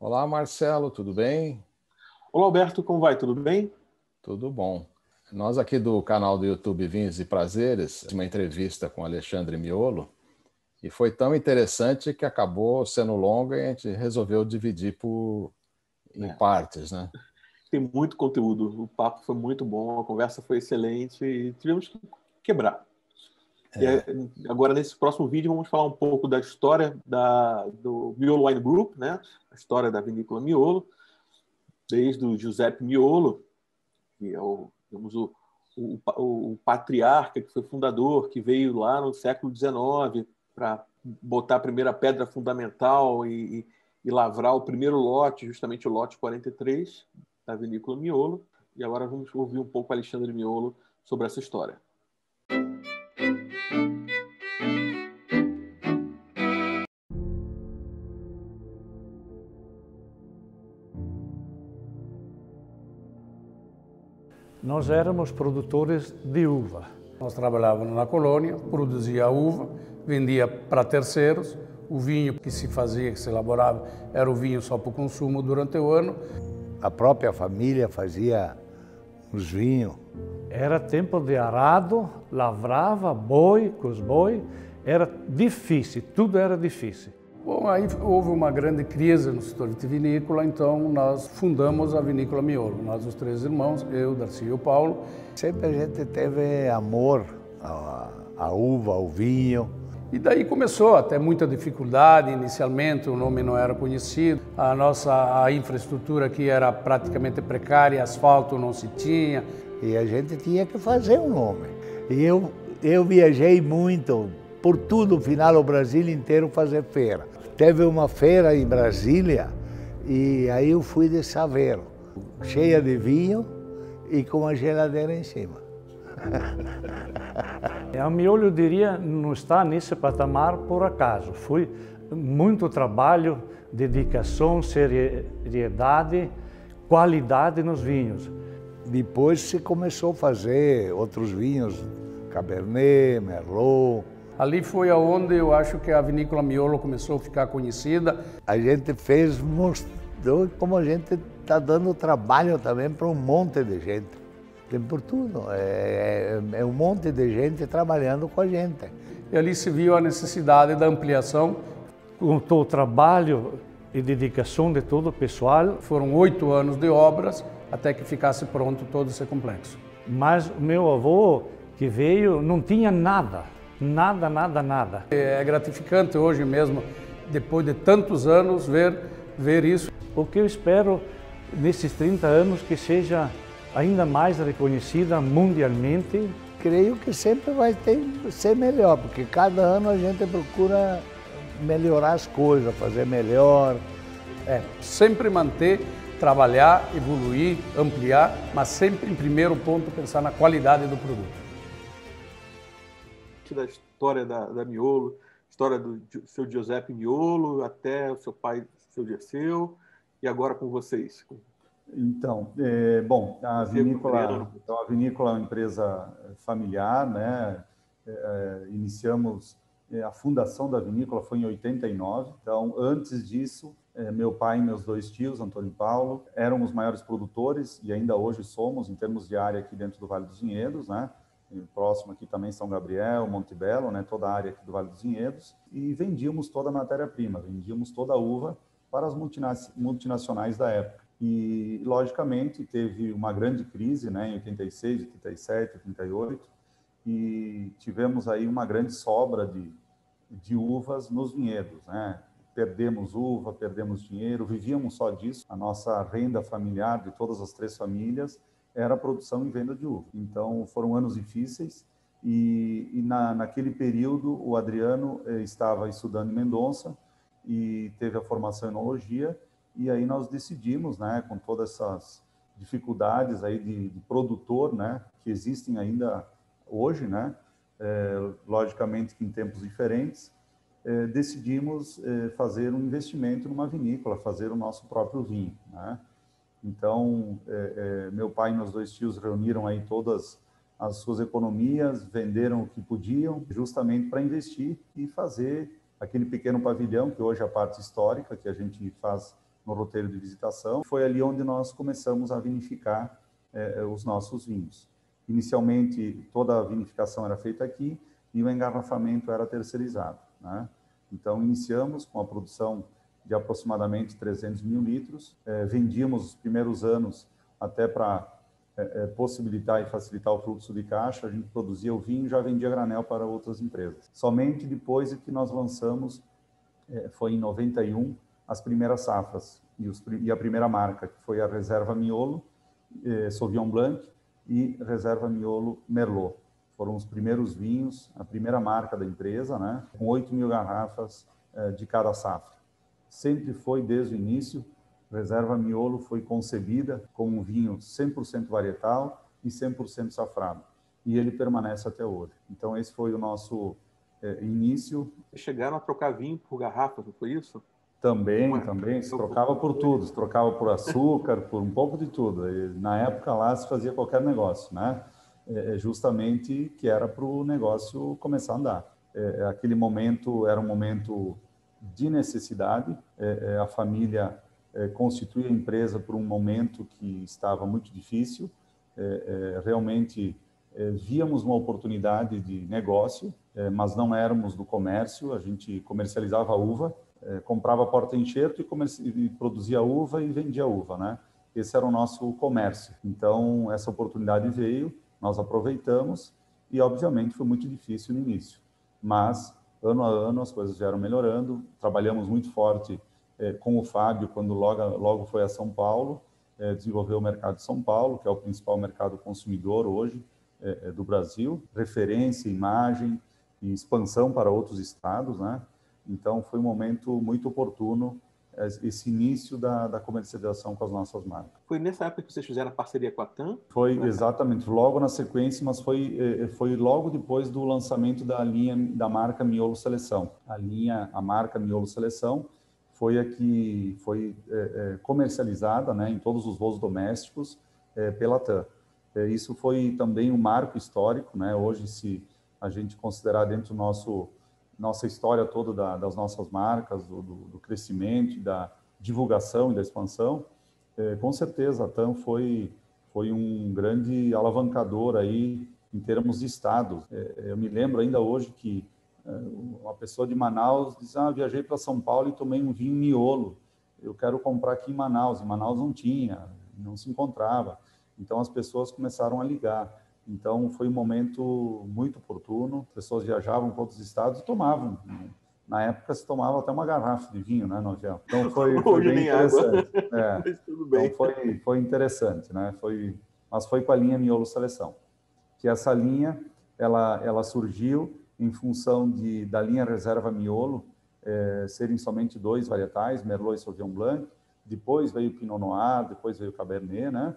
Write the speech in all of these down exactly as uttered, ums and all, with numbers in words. Olá, Marcelo, tudo bem? Olá, Alberto, como vai? Tudo bem? Tudo bom. Nós aqui do canal do YouTube Vinhos e Prazeres, uma entrevista com Alexandre Miolo, e foi tão interessante que acabou sendo longa e a gente resolveu dividir por... em é. partes, né? Tem muito conteúdo, o papo foi muito bom, a conversa foi excelente e tivemos que quebrar. É. E agora, nesse próximo vídeo, vamos falar um pouco da história da, do Miolo Wine Group, né? A história da vinícola Miolo, desde o Giuseppe Miolo, que é o, digamos, o, o, o patriarca, que foi fundador, que veio lá no século dezenove para botar a primeira pedra fundamental e, e lavrar o primeiro lote, justamente o lote quarenta e três, da vinícola Miolo. E agora vamos ouvir um pouco Alexandre Miolo sobre essa história. Nós éramos produtores de uva. Nós trabalhávamos na colônia, produzia a uva, vendia para terceiros. O vinho que se fazia, que se elaborava, era o vinho só para o consumo durante o ano. A própria família fazia os vinhos. Era tempo de arado, lavrava, boi, cos boi. Era difícil, tudo era difícil. Bom, aí houve uma grande crise no setor vitivinícola, então nós fundamos a Vinícola Miolo. Nós, os três irmãos, eu, Darcy e o Paulo. Sempre a gente teve amor à, à uva, ao vinho. E daí começou até muita dificuldade, inicialmente o nome não era conhecido, a nossa a infraestrutura aqui era praticamente precária, asfalto não se tinha. E a gente tinha que fazer um nome. E eu, eu viajei muito, por tudo, no final, o Brasil inteiro fazer feira. Teve uma feira em Brasília e aí eu fui de saveiro, cheia de vinho e com a geladeira em cima. A Miolo, eu diria, não está nesse patamar por acaso. Foi muito trabalho, dedicação, seriedade, qualidade nos vinhos. Depois se começou a fazer outros vinhos, Cabernet, Merlot. Ali foi aonde eu acho que a vinícola Miolo começou a ficar conhecida. A gente fez, mostrou como a gente está dando trabalho também para um monte de gente. Tem por tudo, é, é, é um monte de gente trabalhando com a gente. E ali se viu a necessidade da ampliação. Com todo o trabalho e dedicação de todo o pessoal, foram oito anos de obras até que ficasse pronto todo esse complexo. Mas o meu avô, que veio, não tinha nada, nada, nada, nada. É gratificante hoje mesmo, depois de tantos anos, ver, ver isso. O que eu espero nesses trinta anos que seja ainda mais reconhecida mundialmente. Creio que sempre vai ter, ser melhor, porque cada ano a gente procura melhorar as coisas, fazer melhor. É, sempre manter, trabalhar, evoluir, ampliar, mas sempre em primeiro ponto pensar na qualidade do produto. Da história da, da Miolo, história do seu Giuseppe Miolo, até o seu pai, seu Dirceu, e agora com vocês. Então, é, bom, a vinícola, então, a vinícola é uma empresa familiar, né? É, iniciamos, é, a fundação da vinícola foi em oitenta e nove, então, antes disso, é, meu pai e meus dois tios, Antônio e Paulo, eram os maiores produtores, e ainda hoje somos, em termos de área aqui dentro do Vale dos Vinhedos, né? Próximo aqui também São Gabriel, Montebello, né? Toda a área aqui do Vale dos Vinhedos, e vendíamos toda a matéria-prima, vendíamos toda a uva para as multinacionais da época. E, logicamente, teve uma grande crise, né, em oitenta e seis, oitenta e sete, oitenta e oito, e tivemos aí uma grande sobra de, de uvas nos vinhedos, né? Perdemos uva, perdemos dinheiro, vivíamos só disso. A nossa renda familiar de todas as três famílias era a produção e venda de uva. Então, foram anos difíceis e, e na, naquele período, o Adriano eh, estava estudando em Mendonça e teve a formação em enologia. E aí nós decidimos, né, com todas essas dificuldades aí de, de produtor, né, que existem ainda hoje, né, é, logicamente que em tempos diferentes, é, decidimos é, fazer um investimento numa vinícola, fazer o nosso próprio vinho, né? Então, é, é, meu pai e meus dois tios reuniram aí todas as suas economias, venderam o que podiam, justamente para investir e fazer aquele pequeno pavilhão, que hoje é a parte histórica, que a gente faz no roteiro de visitação. Foi ali onde nós começamos a vinificar eh, os nossos vinhos. Inicialmente, toda a vinificação era feita aqui e o engarrafamento era terceirizado, né? Então, iniciamos com a produção de aproximadamente trezentos mil litros. Eh, vendíamos os primeiros anos até para eh, possibilitar e facilitar o fluxo de caixa. A gente produzia o vinho e já vendia granel para outras empresas. Somente depois que nós lançamos, eh, foi em noventa e um, as primeiras safras e, os, e a primeira marca, que foi a Reserva Miolo, eh, Sauvignon Blanc e Reserva Miolo Merlot. Foram os primeiros vinhos, a primeira marca da empresa, né? Com oito mil garrafas eh, de cada safra. Sempre foi, desde o início, Reserva Miolo foi concebida como um vinho cem por cento varietal e cem por cento safrado. E ele permanece até hoje. Então, esse foi o nosso eh, início. Vocês chegaram a trocar vinho por garrafa, não foi isso? Também, Uma, também. Se trocava por tudo. Se trocava por açúcar, por um pouco de tudo. E, na época lá se fazia qualquer negócio, né? É, justamente que era para o negócio começar a andar. É, aquele momento era um momento de necessidade. É, é, a família é, constitui a empresa por um momento que estava muito difícil. É, é, realmente é, víamos uma oportunidade de negócio, é, mas não éramos do comércio. A gente comercializava uva, é, comprava porta-enxerto e, e produzia uva e vendia uva, né? Esse era o nosso comércio. Então, essa oportunidade veio, nós aproveitamos e, obviamente, foi muito difícil no início. Mas, ano a ano, as coisas vieram melhorando. Trabalhamos muito forte eh, com o Fábio, quando logo, logo foi a São Paulo, eh, desenvolveu o mercado de São Paulo, que é o principal mercado consumidor hoje eh, do Brasil. Referência, imagem e expansão para outros estados, né? Então, foi um momento muito oportuno esse início da, da comercialização com as nossas marcas. Foi nessa época que vocês fizeram a parceria com a TAM? Foi, exatamente, logo na sequência, mas foi, foi logo depois do lançamento da linha da marca Miolo Seleção. A linha, a marca Miolo Seleção foi a que foi é, é, comercializada, né, em todos os voos domésticos é, pela TAM. É, isso foi também um marco histórico, né? Hoje, se a gente considerar dentro do nosso... nossa história toda da, das nossas marcas, do, do, do crescimento, da divulgação e da expansão, é, com certeza a TAM foi, foi um grande alavancador aí em termos de estado. É, eu me lembro ainda hoje que é, uma pessoa de Manaus diz, ah, viajei para São Paulo e tomei um vinho Miolo, eu quero comprar aqui em Manaus, em Manaus não tinha, não se encontrava, então as pessoas começaram a ligar. Então, foi um momento muito oportuno. As pessoas viajavam para outros estados e tomavam. Na época, se tomava até uma garrafa de vinho, né, no avião. Então, foi, foi bem interessante. É. Mas tudo bem. Então, foi, foi interessante, né? Foi, mas foi com a linha Miolo Seleção. Que essa linha, ela, ela surgiu em função de, da linha Reserva Miolo é, serem somente dois varietais, Merlot e Sauvignon Blanc. Depois veio o Pinot Noir, depois veio o Cabernet, né?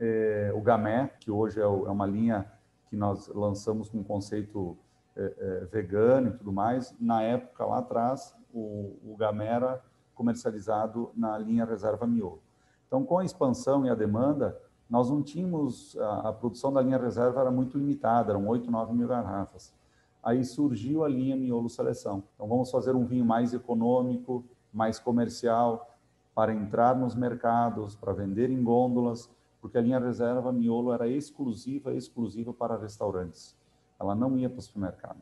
É, o Gamé, que hoje é, o, é uma linha que nós lançamos com um conceito é, é, vegano e tudo mais. Na época, lá atrás, o, o Gamé era comercializado na linha Reserva Miolo. Então, com a expansão e a demanda, nós não tínhamos... A, a produção da linha Reserva era muito limitada, eram oito, nove mil garrafas. Aí surgiu a linha Miolo Seleção. Então, vamos fazer um vinho mais econômico, mais comercial, para entrar nos mercados, para vender em gôndolas, porque a linha Reserva Miolo era exclusiva, exclusiva para restaurantes. Ela não ia para o supermercado.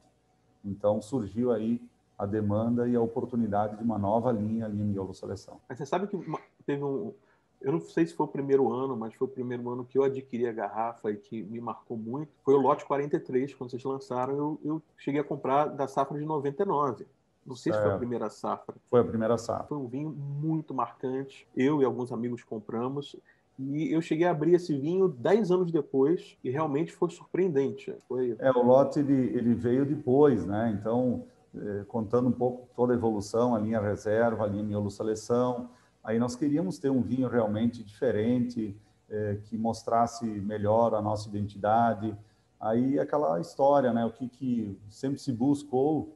Então, surgiu aí a demanda e a oportunidade de uma nova linha, a linha Miolo Seleção. Mas você sabe que teve um... Eu não sei se foi o primeiro ano, mas foi o primeiro ano que eu adquiri a garrafa e que me marcou muito. Foi o Lote quarenta e três, quando vocês lançaram, eu, eu cheguei a comprar da safra de noventa e nove. Não sei se é. foi a primeira safra. Foi a primeira safra. Foi um vinho muito marcante. Eu e alguns amigos compramos... E eu cheguei a abrir esse vinho dez anos depois e realmente foi surpreendente. Foi... É, o lote ele, ele veio depois, né? Então, eh, contando um pouco toda a evolução, a linha Reserva, a linha Miolo Seleção, aí nós queríamos ter um vinho realmente diferente, eh, que mostrasse melhor a nossa identidade. Aí aquela história, né? O que, que sempre se buscou,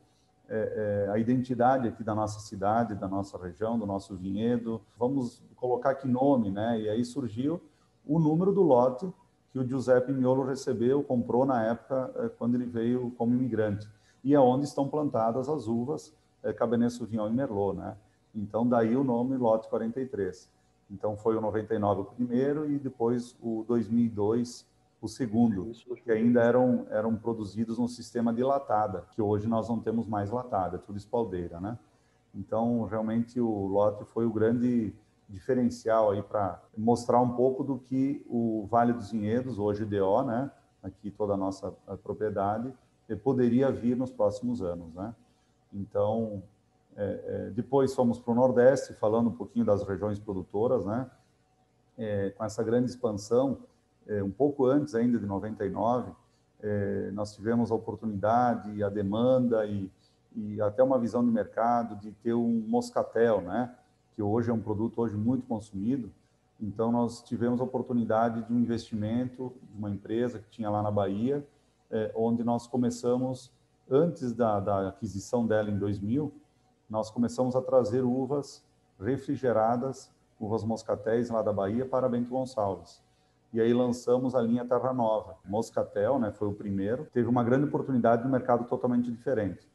eh, eh, a identidade aqui da nossa cidade, da nossa região, do nosso vinhedo. Vamos... colocar que nome, né? E aí surgiu o número do lote que o Giuseppe Miolo recebeu, comprou na época quando ele veio como imigrante. E é onde estão plantadas as uvas, é, Cabernet Sauvignon e Merlot, né? Então, daí o nome Lote quarenta e três. Então, foi o noventa e nove o primeiro e depois o dois mil e dois o segundo, que ainda eram, eram produzidos no sistema de latada, que hoje nós não temos mais latada, é tudo espaldeira, né? Então, realmente, o lote foi o grande diferencial aí para mostrar um pouco do que o Vale dos Vinhedos, hoje D O, né? Aqui toda a nossa propriedade, poderia vir nos próximos anos, né? Então, é, é, depois fomos para o Nordeste, falando um pouquinho das regiões produtoras, né? É, com essa grande expansão, é, um pouco antes ainda de noventa e nove, é, nós tivemos a oportunidade, a demanda e, e até uma visão de mercado de ter um moscatel, né? Que hoje é um produto hoje muito consumido. Então, nós tivemos a oportunidade de um investimento de uma empresa que tinha lá na Bahia, é, onde nós começamos, antes da, da aquisição dela em dois mil, nós começamos a trazer uvas refrigeradas, uvas moscatéis lá da Bahia para Bento Gonçalves. E aí lançamos a linha Terra Nova. Moscatel, né, foi o primeiro, teve uma grande oportunidade de um mercado totalmente diferente.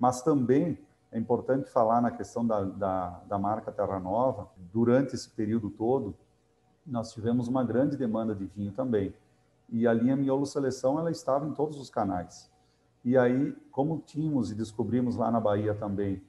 Mas também é importante falar na questão da, da, da marca Terra Nova, durante esse período todo, nós tivemos uma grande demanda de vinho também. E a linha Miolo Seleção, ela estava em todos os canais. E aí, como tínhamos e descobrimos lá na Bahia também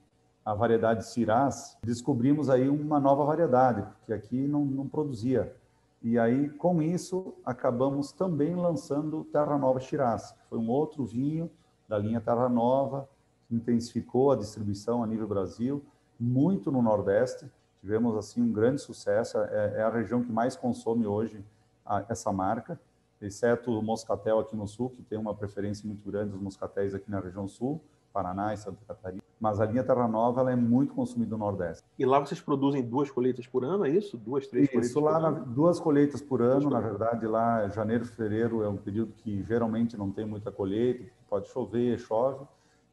a variedade Shiraz, descobrimos aí uma nova variedade, porque aqui não, não produzia. E aí, com isso, acabamos também lançando Terra Nova Shiraz, que foi um outro vinho da linha Terra Nova, que intensificou a distribuição a nível Brasil, muito no Nordeste. Tivemos, assim, um grande sucesso. É, é a região que mais consome hoje a, essa marca, exceto o moscatel aqui no sul, que tem uma preferência muito grande dos moscatéis aqui na região sul, Paraná e Santa Catarina. Mas a linha Terra Nova ela é muito consumida no Nordeste. E lá vocês produzem duas colheitas por ano, é isso? Duas, três isso, colheitas lá por na, ano? Duas colheitas por ano, duas na verdade. Lá, janeiro, fevereiro é um período que geralmente não tem muita colheita, pode chover, chove,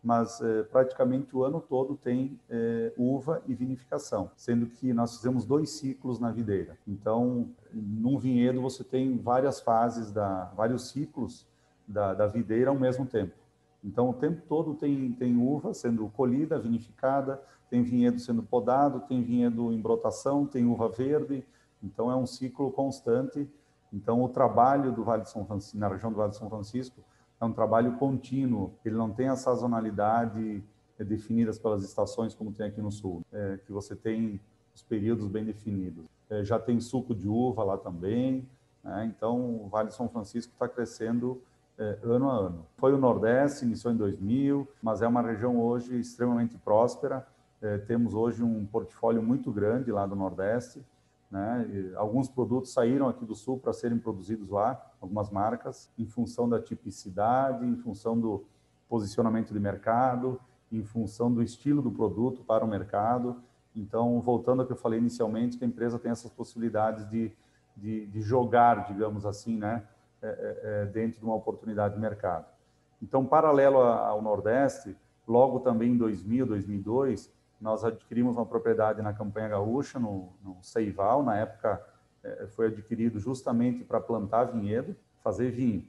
mas eh, praticamente o ano todo tem eh, uva e vinificação, sendo que nós fizemos dois ciclos na videira. Então, num vinhedo você tem várias fases, da, vários ciclos da, da videira ao mesmo tempo. Então, o tempo todo tem, tem uva sendo colhida, vinificada, tem vinhedo sendo podado, tem vinhedo em brotação, tem uva verde. Então, é um ciclo constante. Então, o trabalho do Vale de São Francisco, na região do Vale de São Francisco, é um trabalho contínuo, ele não tem a sazonalidade definida pelas estações, como tem aqui no sul, é, que você tem os períodos bem definidos. É, já tem suco de uva lá também, né? Então o Vale de São Francisco está crescendo é, ano a ano. Foi o Nordeste, iniciou em dois mil, mas é uma região hoje extremamente próspera, é, temos hoje um portfólio muito grande lá do Nordeste, né? E alguns produtos saíram aqui do sul para serem produzidos lá, algumas marcas, em função da tipicidade, em função do posicionamento de mercado, em função do estilo do produto para o mercado. Então, voltando ao que eu falei inicialmente, que a empresa tem essas possibilidades de, de, de jogar, digamos assim, né? é, é, dentro de uma oportunidade de mercado. Então, paralelo ao Nordeste, logo também em dois mil, dois mil e dois, nós adquirimos uma propriedade na Campanha Gaúcha, no, no Seival. Na época, eh, foi adquirido justamente para plantar vinhedo, fazer vinho,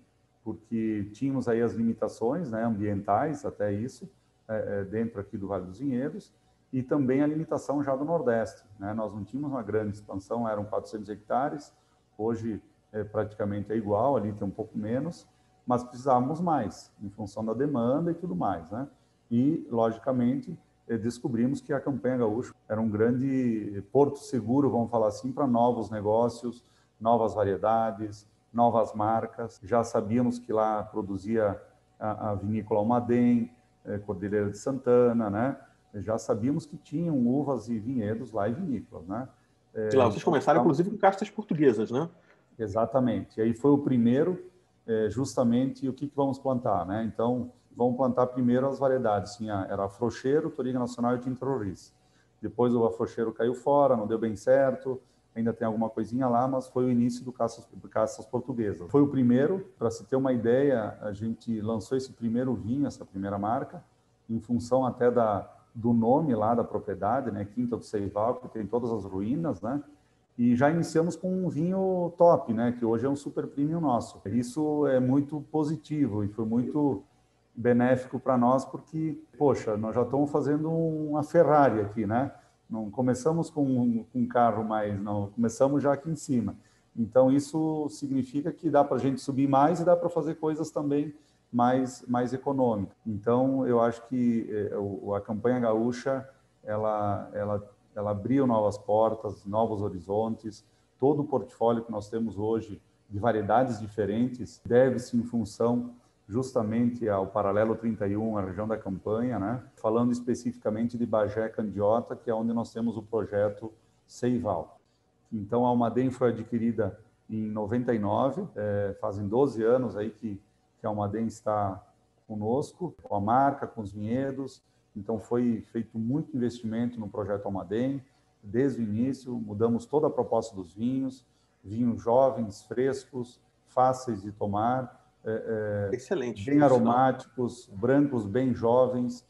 porque tínhamos aí as limitações, né, ambientais, até isso, eh, dentro aqui do Vale dos Vinhedos, e também a limitação já do Nordeste, né? Nós não tínhamos uma grande expansão, eram quatrocentos hectares, hoje eh, praticamente é igual, ali tem um pouco menos, mas precisávamos mais, em função da demanda e tudo mais, né? E, logicamente, descobrimos que a Campanha Gaúcha era um grande porto seguro, vamos falar assim, para novos negócios, novas variedades, novas marcas. Já sabíamos que lá produzia a, a vinícola Almaden, eh, Cordilheira de Santana, né? Já sabíamos que tinham uvas e vinhedos lá e vinícolas, né? Eh, e lá vocês começaram, inclusive, com castas portuguesas, né? Exatamente. E aí foi o primeiro, eh, justamente, o que, que vamos plantar, né? Então, vamos plantar primeiro as variedades. Tinha, era afrocheiro, Touriga Nacional e Tintro Riz. Depois o afrocheiro caiu fora, não deu bem certo, ainda tem alguma coisinha lá, mas foi o início do caças, caças portuguesas. Foi o primeiro, para se ter uma ideia, a gente lançou esse primeiro vinho, essa primeira marca, em função até da, do nome lá da propriedade, né? Quinta do Seival, que tem todas as ruínas, né? E já iniciamos com um vinho top, né? Que hoje é um super premium nosso. Isso é muito positivo e foi muito benéfico para nós, porque, poxa, nós já estamos fazendo uma Ferrari aqui, né? Não começamos com um, com um carro, mas não começamos já aqui em cima. Então, isso significa que dá para a gente subir mais e dá para fazer coisas também mais, mais econômicas. Então, eu acho que a campanha gaúcha, ela, ela, ela abriu novas portas, novos horizontes. Todo o portfólio que nós temos hoje de variedades diferentes deve-se em função justamente ao Paralelo trinta e um, a região da Campanha, né? Falando especificamente de Bagé Candiota, que é onde nós temos o projeto Seival. Então, a Almaden foi adquirida em noventa e nove, é, fazem doze anos aí que, que a Almaden está conosco, com a marca, com os vinhedos. Então, foi feito muito investimento no projeto Almaden, desde o início, mudamos toda a proposta dos vinhos, vinhos jovens, frescos, fáceis de tomar, É, é, excelente, bem aromáticos, não. brancos, bem jovens.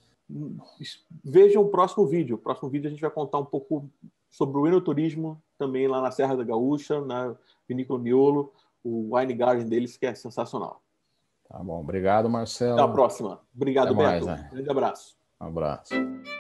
Vejam o próximo vídeo. O próximo vídeo a gente vai contar um pouco sobre o enoturismo, também lá na Serra da Gaúcha, na Vinícola Miolo, o Wine Garden deles, que é sensacional. Tá bom, obrigado, Marcelo. Até a próxima. Obrigado, Beto. Né? Um grande abraço. Um abraço.